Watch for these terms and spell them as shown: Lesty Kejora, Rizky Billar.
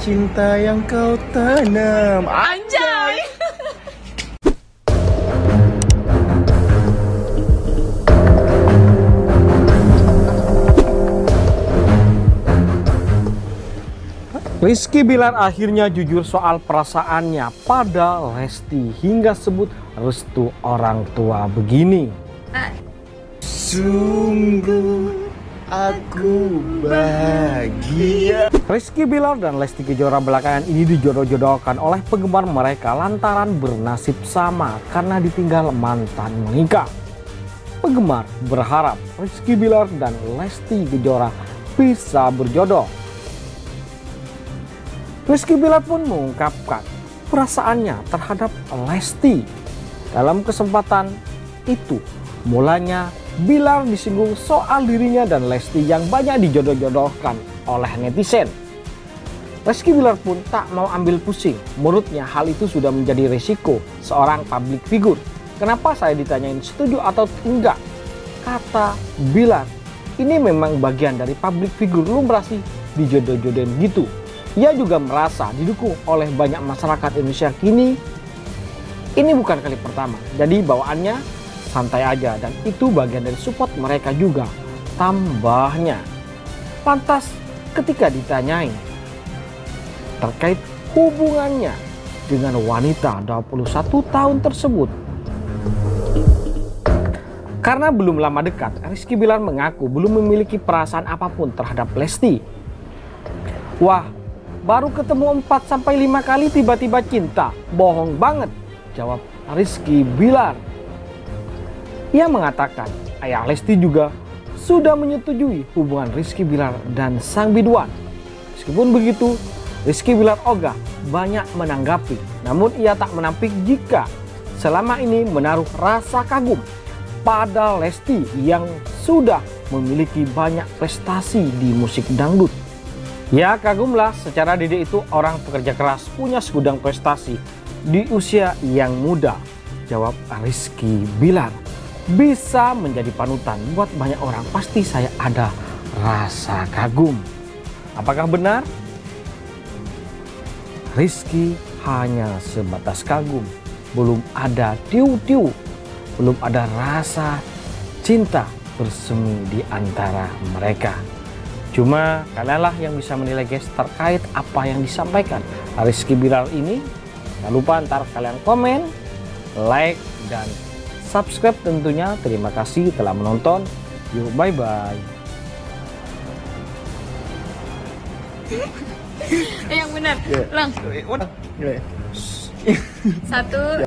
cinta yang kau tanam. Anjay. Rizky Billar akhirnya jujur soal perasaannya pada Lesty hingga sebut restu orang tua begini. Sungguh aku bahagia. Rizky Billar dan Lesty Kejora belakangan ini dijodoh-jodohkan oleh penggemar mereka lantaran bernasib sama karena ditinggal mantan menikah. Penggemar berharap Rizky Billar dan Lesty Kejora bisa berjodoh. Rizky Billar pun mengungkapkan perasaannya terhadap Lesty. Dalam kesempatan itu, mulanya Billar disinggung soal dirinya dan Lesty yang banyak dijodoh-jodohkan oleh netizen. Rizky Billar pun tak mau ambil pusing. Menurutnya hal itu sudah menjadi resiko seorang public figure. Kenapa saya ditanyain setuju atau enggak? Kata Billar, ini memang bagian dari public figure, lumrah sih dijodoh-jodohin gitu. Ia juga merasa didukung oleh banyak masyarakat Indonesia kini. Ini bukan kali pertama, jadi bawaannya santai aja, dan itu bagian dari support mereka juga, tambahnya. Lantas ketika ditanyain terkait hubungannya dengan wanita 21 tahun tersebut, karena belum lama dekat, Rizky Billar mengaku belum memiliki perasaan apapun terhadap Lesty. Wah, baru ketemu 4-5 kali tiba-tiba cinta, bohong banget, jawab Rizky Billar. Ia mengatakan ayah Lesty juga sudah menyetujui hubungan Rizky Billar dan sang biduan. Meskipun begitu, Rizky Billar ogah banyak menanggapi. Namun ia tak menampik jika selama ini menaruh rasa kagum pada Lesty yang sudah memiliki banyak prestasi di musik dangdut. Ya, kagumlah, secara diri itu orang pekerja keras, punya segudang prestasi di usia yang muda, jawab Rizky Billar. Bisa menjadi panutan buat banyak orang, pasti saya ada rasa kagum. Apakah benar? Rizky hanya sebatas kagum, belum ada tiu-tiu, belum ada rasa cinta bersemi di antara mereka. Cuma kalianlah yang bisa menilai guys terkait apa yang disampaikan Rizky Billar ini. Jangan lupa ntar kalian komen, like, dan subscribe tentunya. Terima kasih telah menonton. Yuk, bye-bye. Yang benar. Lang. 1